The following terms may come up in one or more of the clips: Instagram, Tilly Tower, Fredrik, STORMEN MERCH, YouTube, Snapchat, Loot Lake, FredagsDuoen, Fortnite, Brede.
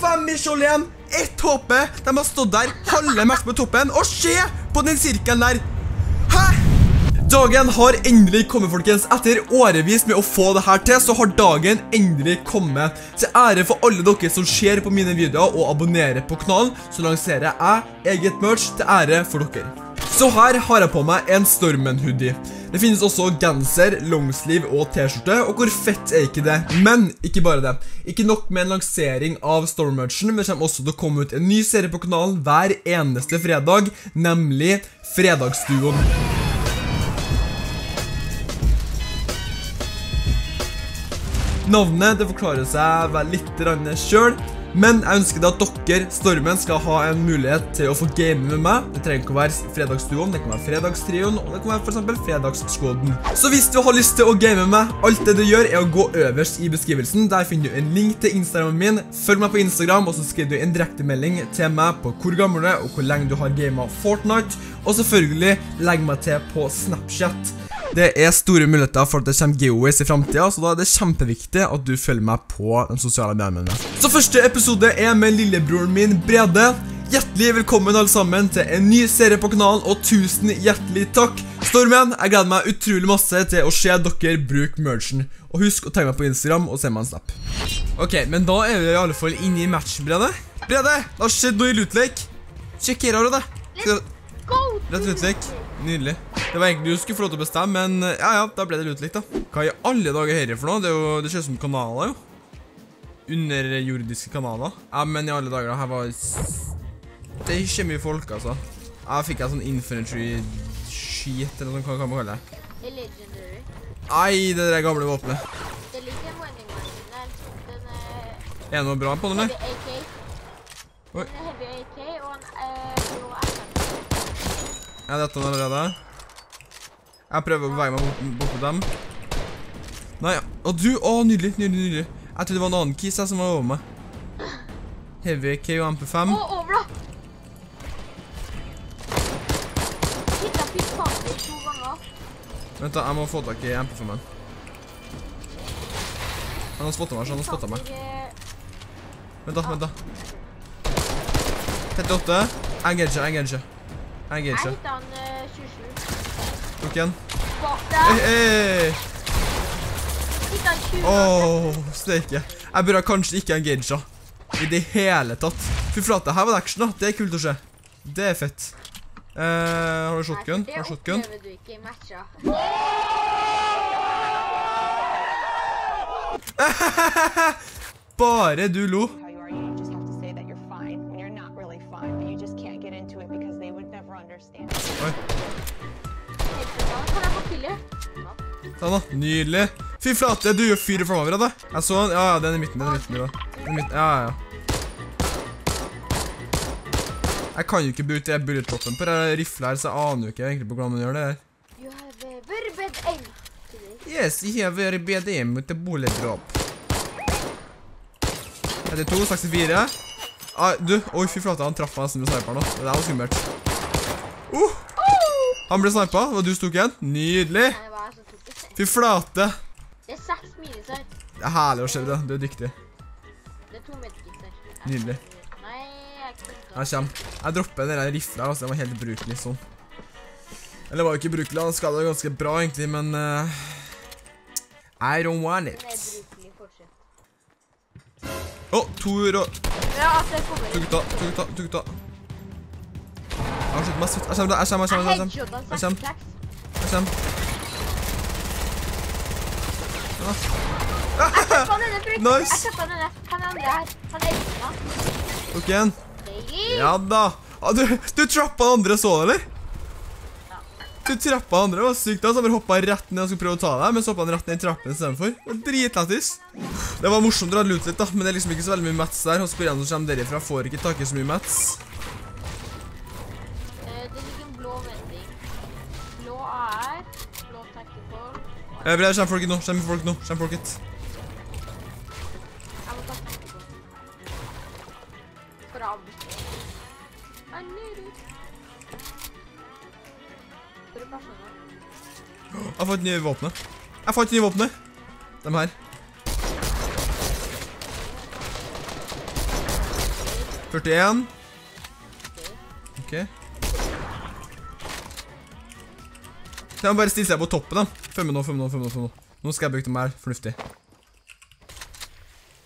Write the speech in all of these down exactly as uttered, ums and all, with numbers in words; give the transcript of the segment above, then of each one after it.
fem i skjold igjen. Ett håpe. De har stått der halve matchen på toppen. Og se på den sirkelen der. Hæ? Dagen har endelig kommet, folkens. Etter årevis med å få det her til, så har dagen endelig kommet. Til ære for alle dere som ser på mine videoer og abonnerer på kanalen, så lanserer jeg eget merch til ære for dere. Så her har jeg på meg en Stormen hoodie. Det finnes også genser, longsleeve og t-skjorte, og hvor fett er ikke det? Men ikke bare det. Ikke nok med en lansering av Stormen Merchen, men det kommer også til å komme ut en ny serie på kanalen hver eneste fredag, nemlig Fredagsduoen. Navnet, det forklarer seg vel litt rann selv, men jeg ønsker at dere, Stormen, skal ha en mulighet til å få game med meg. Det trenger ikke å være Fredagsduoen, det kan være Fredagstrioen, og det kan være for eksempel Fredagsskoden. Så hvis du har lyst til å game med meg, alt det du gjør er å gå øverst i beskrivelsen. Der finner du en link til Instagramen min, følg meg på Instagram, og så skriver du en direktemelding til meg på hvor gammel du er, og hvor lenge du har gamet Fortnite. Og selvfølgelig, legg meg til på Snapchat. Det er store muligheter for at det kommer giveaways i fremtiden, så da er det kjempeviktig at du følger meg på de sosiale mediene. Så første episode er med lillebroren min, Brede. Hjertelig velkommen alle sammen til en ny serie på kanalen, og tusen hjertelig takk. Stormen, jeg gleder meg utrolig masse til å se dere bruke merchen. Og husk å tagge meg på Instagram og se meg en snap. Ok, men da er vi i alle fall inne i matchen, Brede. Brede, det har skjedd noe i Loot Lake. Sjekkerer du det? Let's go! Rett Loot Lake. Nydelig. Det var egentlig du skulle få lov til å bestemme, men ja, ja, da ble det Loot Lake da. Hva i alle dager her for noe? Det er jo, det ser ut som kanaler jo. Underjordiske kanaler. Ja, men i alle dager da, her var det ikke mye folk altså. Her fikk jeg sånn infantry shit, eller sånn, hva kan man kalle det? Det er legendary. Nei, det der gamle våpenet. Det ligger en warning warning der, den er... Er det noe bra på den der? Heavy A K. Oi. Den er heavy A K, og han er jo A K. Ja, dette er allerede. Jeg prøver å bevege meg bort, bort på dem. Nei, ja. Å, du! Å, nydelig, nydelig, nydelig. Jeg trodde det var en annen kiss jeg som var over meg. Heavy A K og M P fem. Å, over da! Hitt jeg fikk faen i to ganger. Vent da, jeg må få tak i M P fem-en. Han har spottet meg, så han har spottet meg. Vent da, vent da. trettiåtte. Engage, engage. Jeg gir ikke. Jeg hittet han tjuesju. Tok igjen. Bak deg. Hei, hittet han tjue. Åh, steike. Jeg burde kanskje ikke engage. I det hele tatt. Fy flate, her var det action da. Det er kult å se. Det er fett. Eh, har du shotgun? Har du shotgun? Det opplever du ikke i matcha. Bare du lo. Oi. Kan jeg få Tilly? Sånn da, nydelig. Fy flate, du gjør fyret fremover da. Jeg så den, ja, ja, den er i midten, den er i midten, da. Den er i midten, ja, ja. Jeg kan jo ikke bruke det bullet-droppen på det riflet her, så jeg aner jo ikke egentlig på hvordan man gjør det her. You have a very bad aim. Yes, you have a very bad aim with the bullet-drop. trettito, sekstifire. Ah, du, oi, fy flate, han traff meg nesten med sniperen da. Det er jo skummelt. Oh! Han ble snipet, og du tok igjen. Nydelig! Fy flate! Det er seks minus her. Det er herlig å se det, du er dyktig. Det er to medkits her. Nydelig. Nei, jeg er ikke snart. Jeg dropper denne riflen her, altså den var helt brukelig sånn. Eller var jo ikke brukelig, han skadet det ganske bra egentlig, men... Uh, I don't want it. Åh, oh, to uro. Ja, det kommer. Tuk ta, tuk ta, tuk ta. Jeg har skjøtt masse ut. Jeg kommer, jeg kommer, jeg kommer, jeg kommer. Jeg kommer. Nice. Jeg kjøpte denne. Han er andre her. Han er ikke da. Tok igjen. Ja da. Du trappet den andre så, eller? Ja. Du trappet den andre, det var sykt da. Så han bare hoppet rett ned og skulle prøve å ta deg. Men så hoppet han rett ned i trappen i stedet for. Det var dritlættis. Det var morsomt å ha lute litt da. Men det er liksom ikke så veldig mye mats der. Hos Brede som kommer derifra får ikke takke så mye mats. Brede, kjem folket nå, kjem folket nå, kjem folket. Jeg må ta tanke på den. Fram. Jeg nøyder ut. Hvor er personen? Jeg fant nye våpenet. Jeg fant nye våpenet. Dem her. førtien. Ok. Jeg må bare stille seg på toppen da. Femme nå, femme nå, femme nå, femme nå. Nå skal jeg bruke dem her, fornuftig.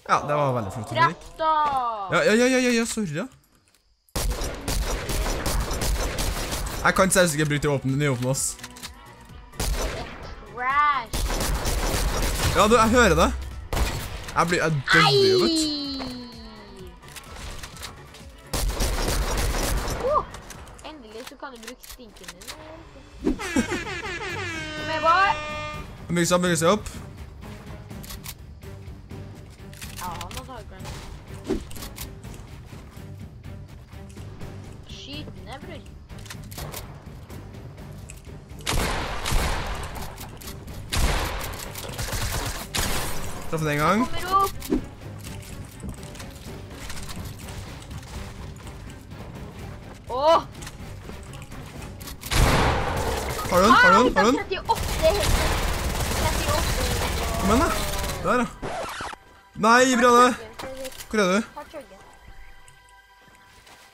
Ja, det var veldig fornuftig. Ja, ja, ja, ja, ja, ja, sorry. Jeg kan seriøst ikke bruke det nyåpne oss. Ja, du, jeg hører det. Jeg blir, jeg dømmer jo, vet du. Kan du bruke stinken din? Kom igjen, boy! Bygge seg opp, bygge seg opp. Ja, han har taget den. Skyt den ned, bror. Traff den en gang. Kommer opp! Åh! Har du den? Har du den? Har du den? tretti-åtte. Kom igjen da. Der da. Nei, Brede. Hvor er du? Her trøggen.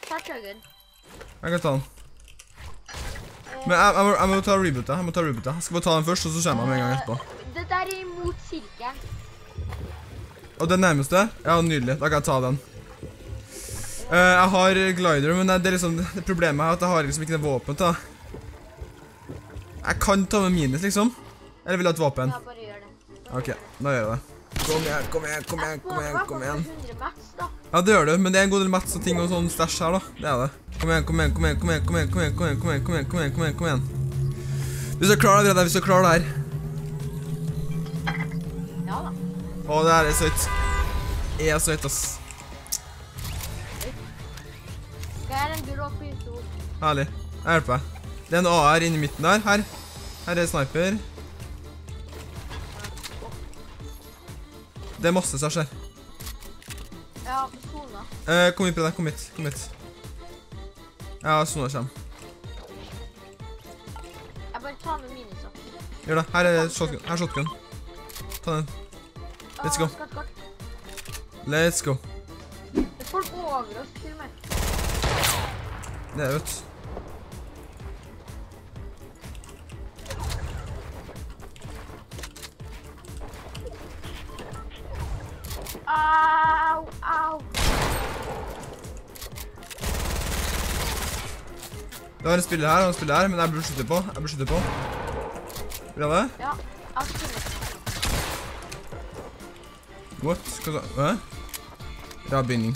Her trøggen. Jeg kan ta den. Men jeg, jeg, jeg må ta rebootet. Jeg må ta rebootet. Jeg skal bare ta den først, og så kommer jeg med en gang etterpå. Det der er imot kirken. Og den nærmeste? Ja, nydelig. Da kan jeg ta den. Jeg har glider, men det er liksom det problemet her, at jeg har liksom ikke det våpnet da. Jeg kan ta med minus, liksom. Eller vil du ha et våpen? Ja, bare gjør det. Ok, da gjør jeg det. Kom igjen, kom igjen, kom igjen, kom igjen, kom igjen. Ja, det gjør du, men det er en god del mats og ting og sånn stash her, da. Det er det. Kom igjen, kom igjen, kom igjen, kom igjen, kom igjen, kom igjen, kom igjen, kom igjen, kom igjen, kom igjen, kom igjen, kom igjen. Hvis du er klar der, hvis du er klar der. Ja, da. Å, det her er søyt. Jeg er søyt, ass. Skal jeg den gul opp i YouTube? Herlig. Jeg hjelper deg. Det er en A R inni midten der, her. Her er det sniper. Det er masse stasj her. Ja, sona. Eh, kom hit, Brede, kom hit, kom hit. Ja, sona kommer. Jeg bare tar med minusen. Gjør det, her er shotgun, her er shotgun. Ta den. Let's go. Let's go. Det får over oss til meg. Det er ut. Au, au. Det var en spiller her, og en spiller her, men jeg burde skytte på, jeg burde skytte på. Bra det? Ja, jeg skytter. What? Hva sa? Hva? Bra binding.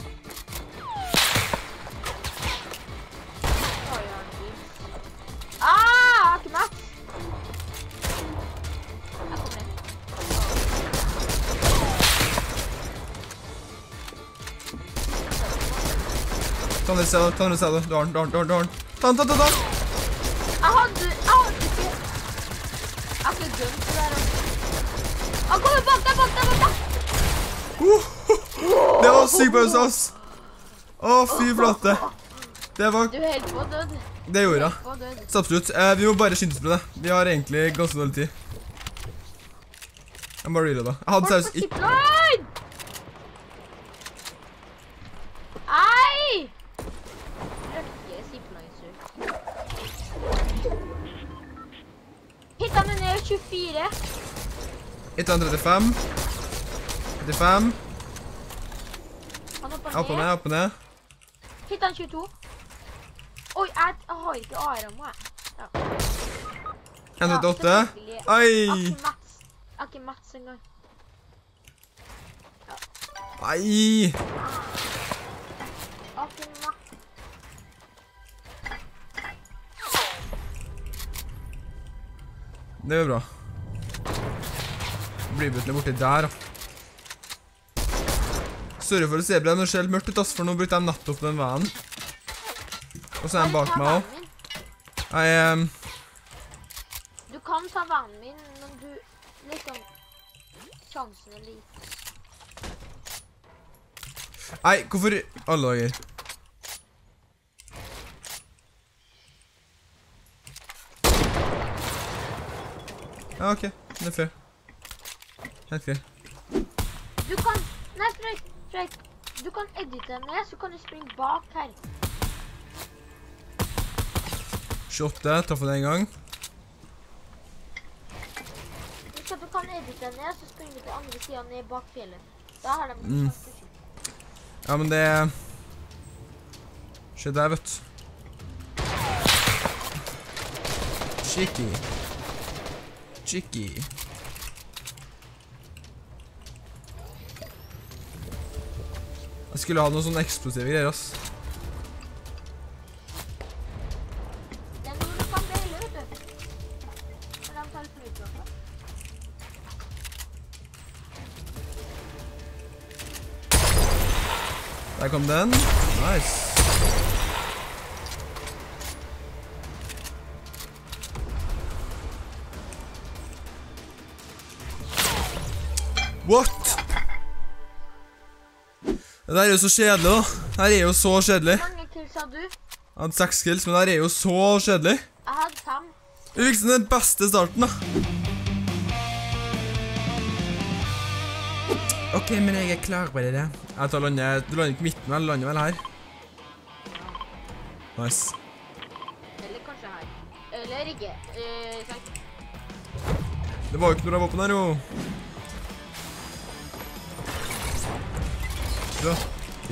Ah, ikke maks. Ta den, ta den, ta den, du har den, du har den, du har den. Ta den, ta den, ta den! Jeg hadde, jeg hadde ikke. Jeg hadde gømt det der. Han kommer bak deg, bak deg, bak deg! Det var syk på oss, ass! Å, fy flate. Det var... Du held på død. Det gjorde jeg. Absolutt. Vi må bare skyndes på det. Vi har egentlig ganske dårlig tid. Jeg må bare reloade da. Jeg hadde seriøst ikke... Ei! Hitta den ned tjuefire. Hitta den trettifem. trettifem. Opp og ned, opp og ned. Hitta den tjueto. Oi, jeg har ikke A R M, jeg. en trettiåtte. Oi! Jeg har ikke mats engang. Nei! Det er bra. Blir buttene borti der, da. Sorry for å se ble det noe skjelt mørkt ut, ass, for nå brukte jeg natt opp den veien. Og så er han bak meg også. Jeg, ehm... Du kan ta veien min, men du... Liksom... Sjansen er liten. Nei, hvorfor... Alle dager. Ja, ok. Det er fair. Helt fair. Du kan... Nei, Fredrik. Fredrik. Du kan edite med, så kan du springe bak her. Shot det, ta for det en gang. Så du kan edite ned, så springer du til andre siden ned bak fjellet. Da har de ikke mm. sjansen. Ja, men det... Shit, det er vødt. Chicky. Chicky. Jeg skulle ha noen sånne eksplosive greier, ass. Det er noe du kan dele, vet du. For de tar flytropper. Der kom den. Nice. What? Det der er jo så kjedelig da. Det her er jo så kjedelig. Hvor mange kills hadde du? Jeg hadde seks kills, men det her er jo så kjedelig. Jeg hadde fem. Vi fikk den beste starten da. Ok, men jeg er klar på det. Jeg tar landet, du lander ikke midten vel, lander vel her. Nice. Eller kanskje her. Eller ikke. Uh, takk. Det var jo ikke noe av våpen her jo.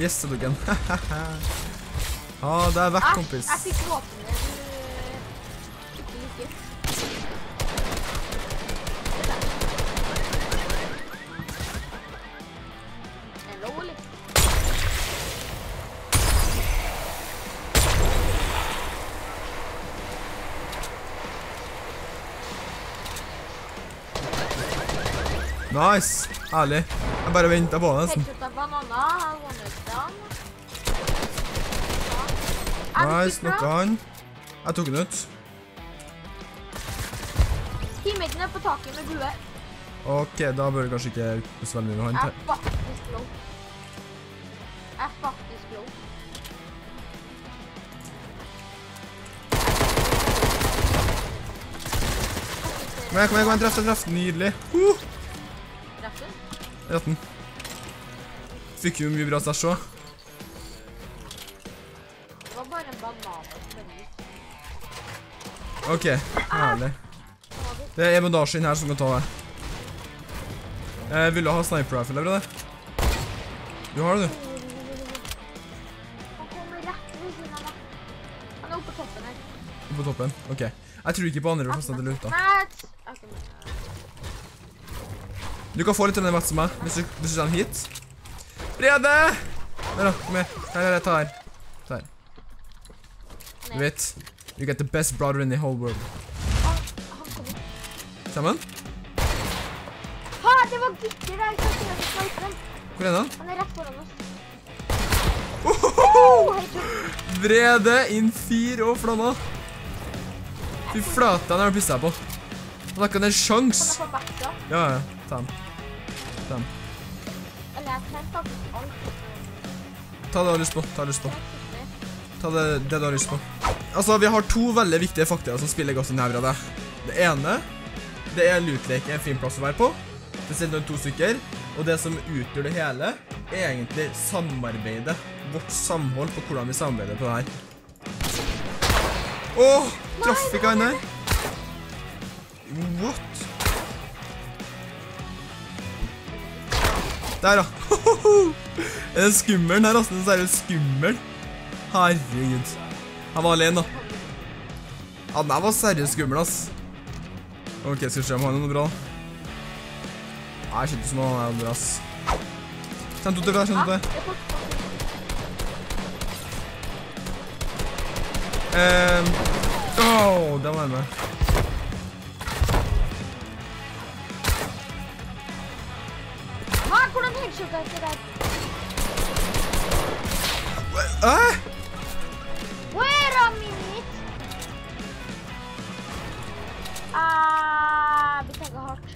Yes, det tok en. Ah, det er vekk, kompis. Jeg fikk våpenet. Ikke lykke. Hello, Oli. Nice, ærlig. Jeg bare venter på den. Headshot av banana, one-up-down. Nice, nok han. Jeg tok den ut. Teammaten er på taket med blue. Ok, da bør du kanskje ikke ut så veldig mye med han. Jeg er faktisk low. Jeg er faktisk low. Kom igjen, kom igjen, kom igjen, treff, treff. Nydelig. Huh! tretten. Fikk jo mye bra stash også. Det var bare en banan. Ok, herlig. Det er bandasjen her som kan ta deg. Jeg ville ha sniper rifle, Brede. Du har det, du. Han kommer rett ved siden av meg. Han er oppe på toppen her. Oppe på toppen, ok. Jeg tror ikke på andre forstånd til luta. Du kan få litt av denne matsen med, hvis du ser den hit. Brede! Her da, kom igjen. Her, her, ta her. Ta her. Du vet, you get the best brother in the whole world. Sammen? Ha, det var gutter der. Hvor er han? Han er rett foran oss. Ohoho! Brede, inn fyr og flamma. Fy flata, han har pisset her på. Han har ikke en sjans. Han har fått back da. Ja, ja. Ta den. Ta den. Ta det du har lyst på, ta det du har lyst på. Ta det, det du har lyst på. Altså, vi har to veldig viktige faktorer som spiller godt i nærmere av deg. Det ene, det er Loot Lake, en fin plass å være på. Det er noen to stykker. Og det som utgjør det hele, er egentlig samarbeidet. Vårt samhold på hvordan vi samarbeider på det her. Åh, traff ikke han her. What? Der da, hohoho! Er det skummel her, altså? Den er jo skummel. Herregud. Han var alene da. Han der var seriøst skummel, ass. Ok, skal vi se om han er noe bra da. Nei, jeg kjente som han er noe bra, ass. Kjent ut det, kjent ut det. Ehm... Åh, det var nærmere. Hæ? Where a minute? Ah, vi tenker hardt.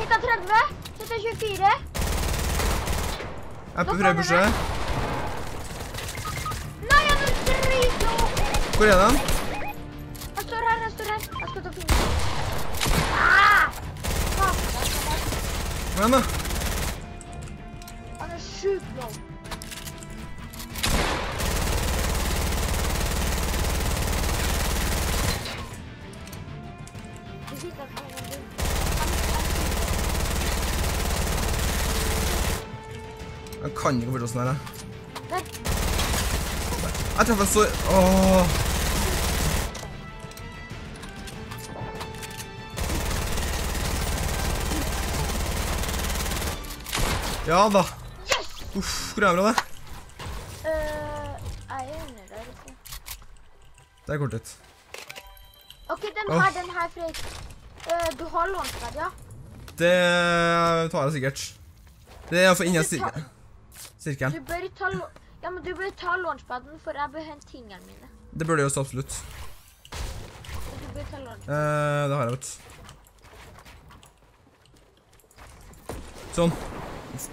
Hitta tredve, hitta tjuefire. Jeg prøver å se. Nei, jeg vil drit nå. Hvor er den? Jeg står her, jeg står her. Jeg skal ta finne. Ah! Hva er det? Kom igjen da. sjukt långt. Han kan ikke forstå sånn her. Nei. Jeg traff en så... Åh... Ja da. Yes! Uff, hvor er det bra det? Øh, jeg er under der, ikke? Det er kortet. Ok, den her, den her, Fredrik. Du har lånt der, ja? Det tar jeg sikkert. Det er altså innen sirkelen. Du bør ta lånt... Ja, men du bør ta lånspadden, for jeg bør hente tingene mine. Det bør du gjøre, absolutt. Du bør ta lånspadden. Øh, det har jeg, vet. Sånn.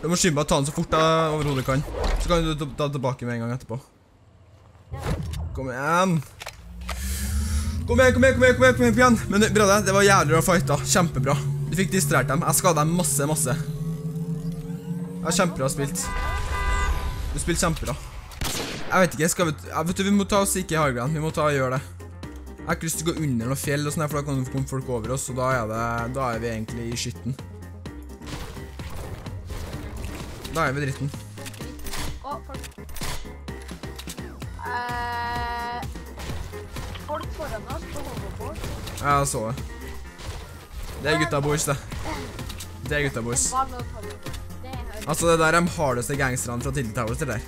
Du må skynde meg å ta den så fort jeg overhodet kan. Så kan du ta tilbake med en gang etterpå. Kom igjen! Kom igjen, kom igjen, kom igjen, kom igjen, kom igjen, kom igjen! Men Brede, det var jævlig bra fight da. Kjempebra. Du fikk distrahert dem. Jeg skadet dem masse, masse. Jeg har kjempebra spilt. Du spilt kjempebra. Jeg vet ikke, skal vi... Vet du, vi må ta oss ikke i Hargland. Vi må ta og gjøre det. Jeg har ikke lyst til å gå under noen fjell og sånn her, for da kan det komme folk over oss, og da er det... Da er vi egentlig i skytten. Da er vi dritten. Å, folk. Eh... Folk foran oss på hovedbord. Ja, jeg så det. Det er gutta boys, det. Det er gutta boys. Altså, det der er de hardeste gangsterne fra Tilly Tower til der.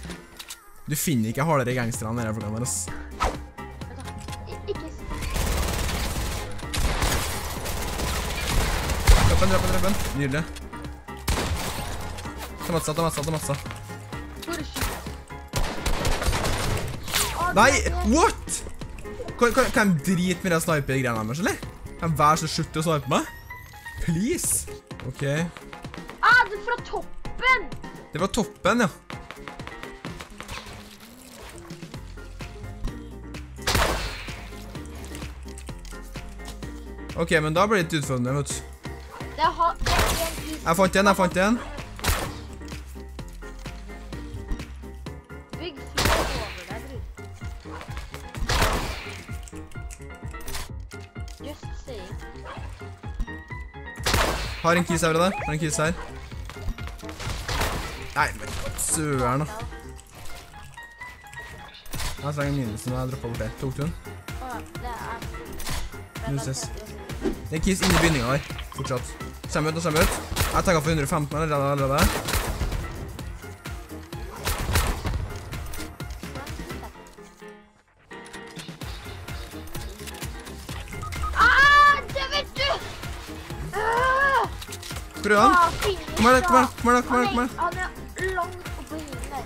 Du finner ikke hardere gangsterne enn dere for ganger, ass. Ikke sånn. Drepen, drepen, drepen. Nydelig. Ta matsa, ta matsa, ta matsa. Nei, what? Kan jeg drite med det sniper-greiene deres, eller? Kan jeg være så slutt til å snipe meg? Please? Ok. Ah, det er fra toppen! Det er fra toppen, ja. Ok, men da blir det litt utfordrende, vet du. Jeg fant igjen, jeg fant igjen. Har en kis her, Brede. Har en kis her. Nei, men søren da. Jeg trenger minelsen, jeg droppet bort det. Tok du den? Åh, det er... Nuses. Det er en kis inni bygningen her, fortsatt. Kjem ut, nå kjem ut. Jeg tagget for hundre og femten eller allerede. Kom her da, kom her da, kom her da, kom her da, kom her da. Han er langt oppe i hilen der.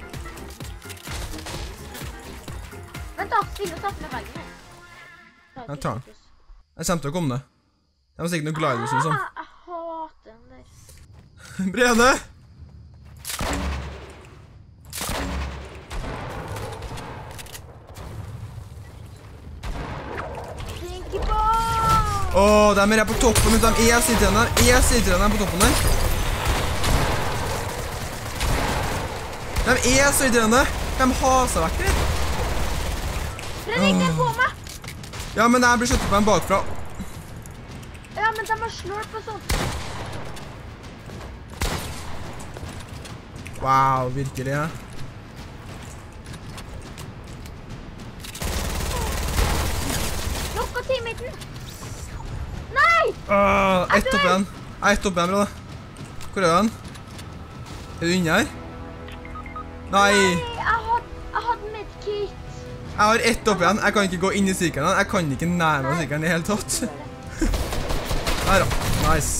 Vent da, spille og tatt med veggen her. Jeg tar den. Jeg kommer til å komme det. Jeg var sikkert noen gliders eller sånn. Jeg hater den der. Brede! Åh, de er på toppen, men de er sittende der, er sittende på toppen der. De er sittende, de haser vekk der. Fredrik, den på meg! Ja, men jeg blir skjøttet på en bakfra. Ja, men de har slurp og sånt. Wow, virkelig, ja. Lokk og teammeten! Åh, ett opp igjen. Jeg er ett opp igjen, Brede. Hvor er den? Er du inne her? Nei. Nei, jeg hadde medkit. Jeg har ett opp igjen. Jeg kan ikke gå inn i sirkelen. Jeg kan ikke nærme sirkelen i hele tatt. Der da. Nice.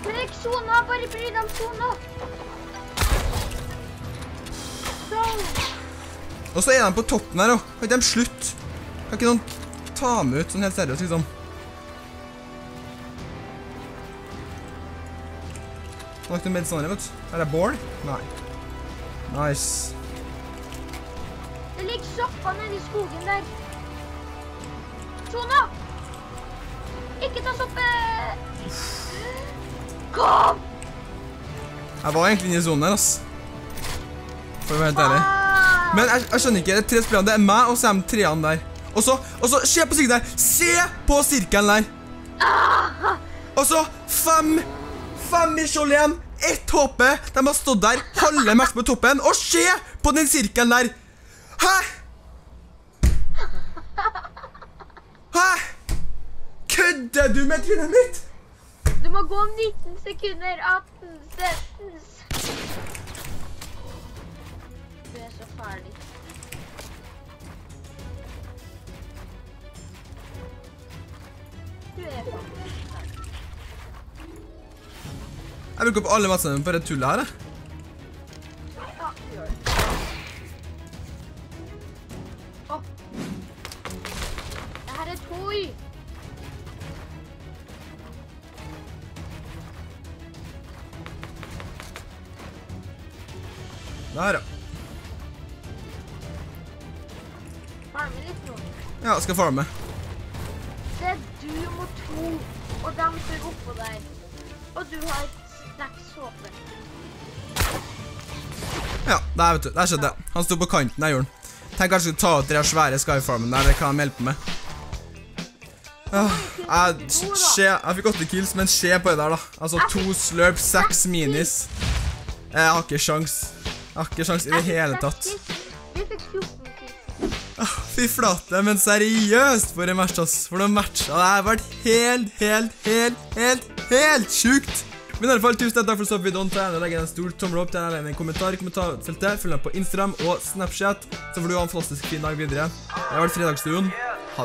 Fredrik, sona. Bare bry deg om sona. Sånn. Og så er de på toppen her, og kan ikke de slutt? Kan ikke noen ta med ut sånn helt seriøst, liksom? Det var ikke noen medsanere, vet du. Er det bål? Nei. Nice. Det ligger soppa nede i skogen der. Tona! Ikke tas oppe! Kom! Jeg var egentlig inne i zonen her, ass. For å være helt ærlig. Men jeg, jeg skjønner ikke, det er tre spillene. Det er meg, og så er de treene der. Og så, og så, se på sirkelen der! Se på sirkelen der! Og så, fem! Fem i skjold igjen! Ett håpe! De har stått der, halve matchen på toppen. Og se på den sirkelen der! Hæ? Hæ? Kødder du med trynet mitt? Du må gå om nitten sekunder, atten, sytten. Du er så farlig. Du er farlig. Jeg bruker opp alle matsene på det tullet her, jeg. Der, ja. Farme litt nå. Ja, jeg skal farme. Det er du mot to, og de ser oppå deg. Og du har et snacksåpe. Ja, der vet du, der skjedde det. Han stod på kanten der, Jorden. Tenk kanskje du tar ut de svære skyfarmen der, det kan han hjelpe med. Åh, jeg, skje, jeg fikk åtte kills, men skje på det der da. Altså, to slurp, seks minis. Jeg har ikke sjans. Jeg har ikke sjans i det hele tatt. Ah, fy flate, men seriøst for en match, ass. For noen match. Det har vært helt, helt, helt, helt, helt sjukt. Men i alle fall, tusen takk for å stoppe videoen. Til å legge en stor tommel opp, til å legge en kommentar i kommentarfeltet. Følg meg på Instagram og Snapchat, så får du ha en fantastisk fin dag videre. Det har vært Fredagsduoen. Ha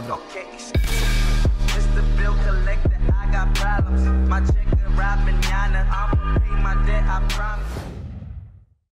det bra.